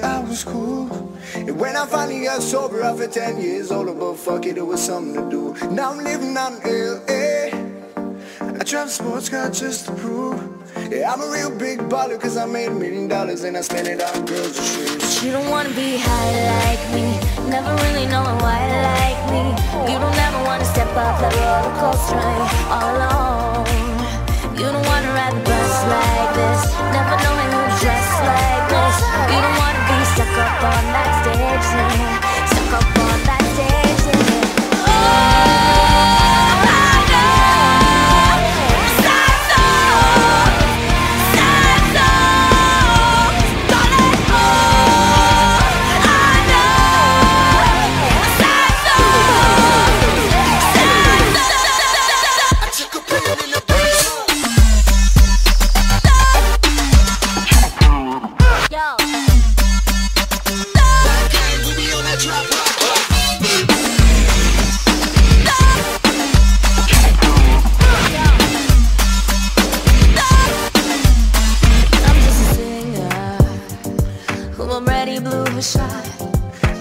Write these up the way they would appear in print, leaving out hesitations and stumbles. I was cool, and when I finally got sober after 10 years older, but fuck it, it was something to do. Now I'm living out in LA, I drive a sports car just to prove, yeah, I'm a real big baller, cause I made $1 million and I spent it on girls and shoes. You don't wanna be high like me, never really knowing why like me. You don't ever wanna step off that roller coaster all alone. You don't wanna ride the bus like this, never knowing who dressed like this. You don't wanna be stuck up on that stage, yeah. Stuck up on that stage, yeah. Oh, I know. Sad song, don't let go. I know. Sad song. I took a pill in the shot.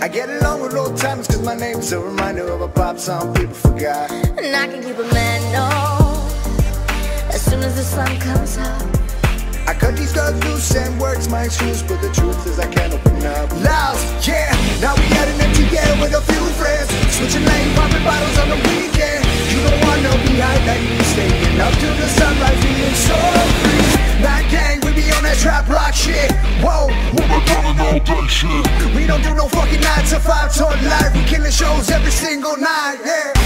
I get along with old times cause my name's a reminder of a pop song people forgot. And I can keep a man, no, as soon as the sun comes up. I cut these girls loose and words my excuse, but the truth is I can't open up. Lost, yeah, now we had an empty year with a few friends, switching lane, popping bottles on the weekend. You don't wanna be high like me, staying up till the sunrise, being so free. My gang, we be on that trap rock shit. Whoa, we don't do no fucking 9 to 5 tour life. We killing shows every single night, yeah.